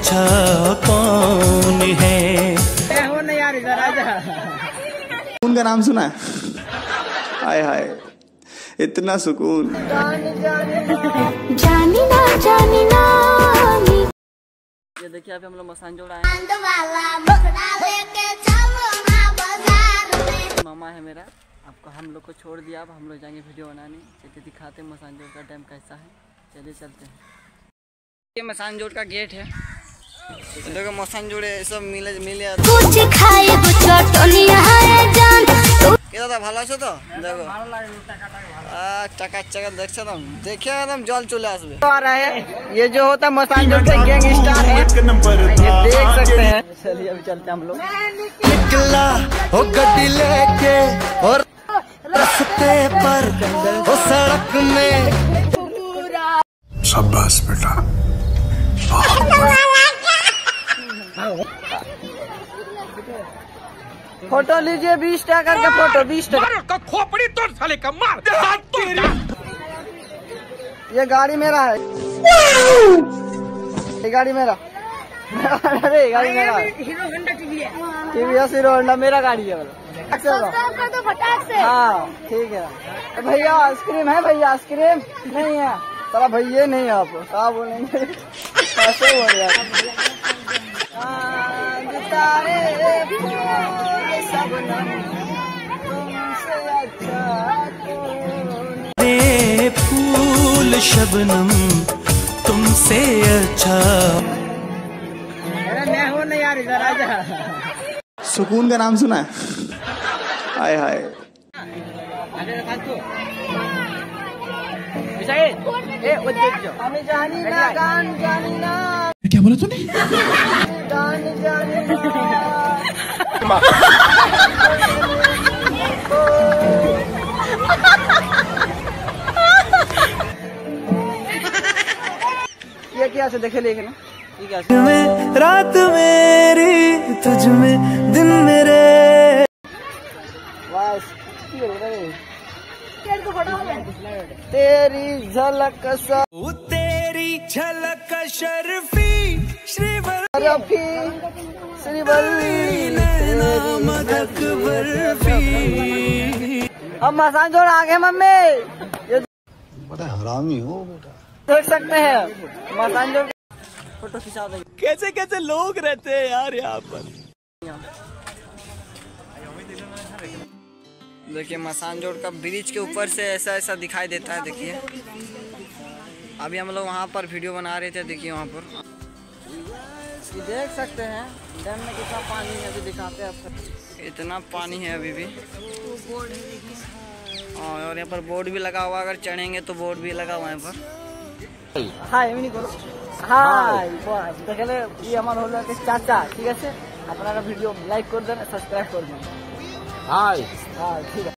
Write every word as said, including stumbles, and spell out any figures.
अच्छा कौन है। यार इधर आजा। उनका नाम सुना है? हाय हाय इतना सुकून। जानी ना जानी ना ये देखिए आप हम लोग मसानजोड़ आए हैं। मामा है मेरा आपको हम लोग को छोड़ दिया। अब हम लोग जाएंगे वीडियो बनाने। चलिए दिखाते हैं मसानजोड़ का डैम कैसा है। चलिए चलते हैं। ये मसानजोड़ का गेट है। देखो मसानजोड़ सब मिले मिले कितना भला छो तो देखो चकाचक देख सकता हूँ। देखिए एकदम जल चले आसबे आ रहा है। ये जो होता है मसानजोड़ का गैंग स्टार है ये देख सकते हैं। चलिए अभी चलते हैं हम लोग। निकला हो गड्डी लेके और रास्ते पर वो सड़क में शाबाश बेटा। फोटो लीजिए बीस टाका का फोटो। बीस टाका खोपड़ी तोड़ साले का मार तेरी। ये गाड़ी मेरा है। ये गाड़ी मेरा। अरे गाड़ी मेरा Hero Honda TVS Hero Honda मेरा गाड़ी है। हाँ ठीक है भैया। आइसक्रीम है भैया? आइसक्रीम नहीं है साला भैया। नहीं है आप क्या बोलेंगे कैसे बोल रहे फूल शबनम तुमसे अच्छा। मैं हूं ना यार इधर आजा। सुकून का नाम सुना है? हाय हाय क्या बोला तूने? ये क्या से देखे लेके ना क्या से? रात मेरी तुझ में दिन मेरे। तेरी झलक सा तेरी झलक शरफी शरफी श्रीवल्ली अब मसानजोड़ आ गए मम्मी। बड़ा हरामी हो बेटा। देख सकते हैं मसानजोड़ फोटो खिंचा देंगे। कैसे कैसे लोग रहते हैं यार यहाँ पर। देखिए मसानजोड़ का ब्रिज के ऊपर से ऐसा ऐसा दिखाई देता है। देखिए अभी हम लोग वहाँ पर वीडियो बना रहे थे। देखिए वहाँ पर देख सकते हैं डैम में कितना पानी है। अभी दिखाते हैं आपको। इतना पानी है अभी भी। और यहाँ पर बोर्ड भी लगा हुआ। अगर चढ़ेंगे तो बोर्ड भी लगा हुआ है यहाँ पर। हाय मिनी को हाय देखले ये हमारे होला के चाचा ठीक है। अपना वीडियो लाइक कर देना सब्सक्राइब कर देना। हाय हाय ठीक है।